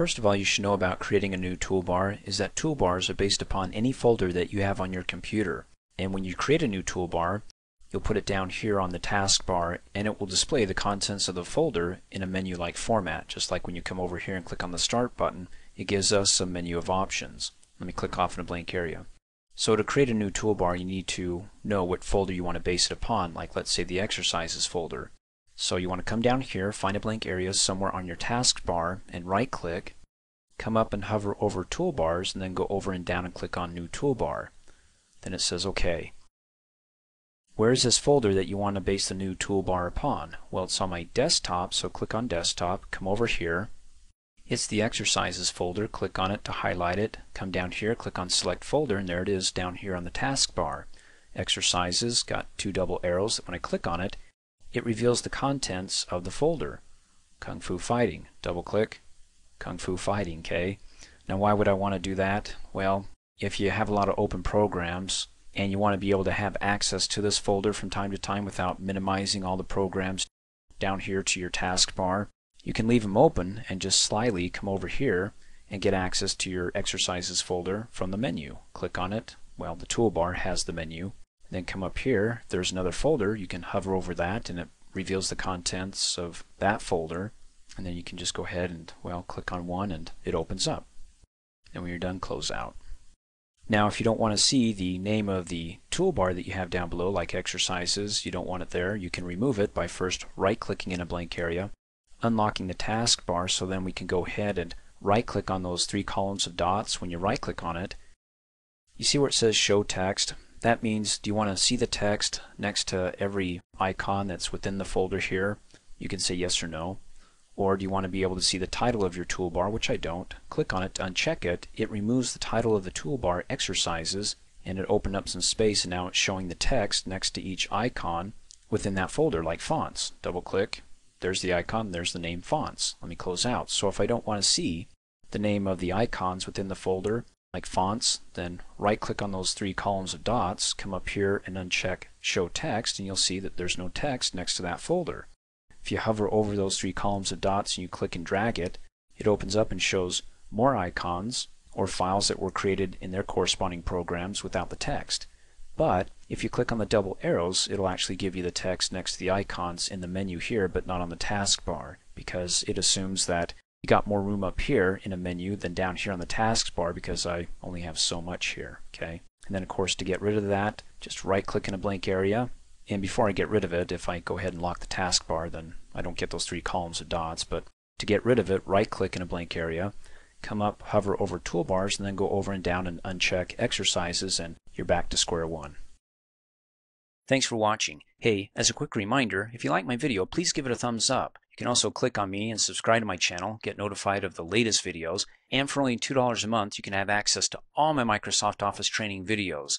First of all, you should know about creating a new toolbar is that toolbars are based upon any folder that you have on your computer. And when you create a new toolbar, you'll put it down here on the taskbar and it will display the contents of the folder in a menu-like format. Just like when you come over here and click on the Start button, it gives us a menu of options. Let me click off in a blank area. So to create a new toolbar, you need to know what folder you want to base it upon, like let's say the exercises folder. So you want to come down here, find a blank area somewhere on your taskbar and right-click, come up and hover over Toolbars, and then go over and down and click on New Toolbar. Then it says OK. Where is this folder that you want to base the new toolbar upon? Well, it's on my desktop, so click on Desktop, come over here. It's the Exercises folder, click on it to highlight it, come down here, click on Select Folder, and there it is down here on the taskbar. Exercises, got two double arrows, when I click on it, it reveals the contents of the folder. Kung Fu Fighting, double click, Kung Fu Fighting, okay? Now why would I want to do that? Well, if you have a lot of open programs, and you want to be able to have access to this folder from time to time without minimizing all the programs down here to your taskbar. You can leave them open and just slyly come over here and get access to your exercises folder from the menu. Click on it. Well, the toolbar has the menu. Then come up here. There's another folder. You can hover over that and it reveals the contents of that folder. And then you can just go ahead and, well, click on one and it opens up. And when you're done, close out. Now, if you don't want to see the name of the toolbar that you have down below, like exercises, you don't want it there, you can remove it by first right-clicking in a blank area, unlocking the taskbar, so then we can go ahead and right-click on those three columns of dots. When you right-click on it, you see where it says Show Text. That means, do you want to see the text next to every icon that's within the folder here? You can say yes or no. Or do you want to be able to see the title of your toolbar, which I don't. Click on it to uncheck it. It removes the title of the toolbar, Exercises, and it opened up some space, and now it's showing the text next to each icon within that folder, like fonts. Double click. There's the icon. There's the name fonts. Let me close out. So if I don't want to see the name of the icons within the folder, like fonts, then right-click on those three columns of dots, come up here and uncheck Show Text, and you'll see that there's no text next to that folder. If you hover over those three columns of dots and you click and drag it, it opens up and shows more icons or files that were created in their corresponding programs without the text. But if you click on the double arrows, it'll actually give you the text next to the icons in the menu here, but not on the taskbar, because it assumes that you got more room up here in a menu than down here on the taskbar, because I only have so much here. Okay. And then of course, to get rid of that, just right click in a blank area. And before I get rid of it, if I go ahead and lock the taskbar, then I don't get those three columns of dots. But to get rid of it, right-click in a blank area, come up, hover over Toolbars, and then go over and down and uncheck Exercises, and you're back to square one. Thanks for watching. Hey, as a quick reminder, if you like my video, please give it a thumbs up. You can also click on me and subscribe to my channel, get notified of the latest videos, and for only $2 a month, you can have access to all my Microsoft Office training videos.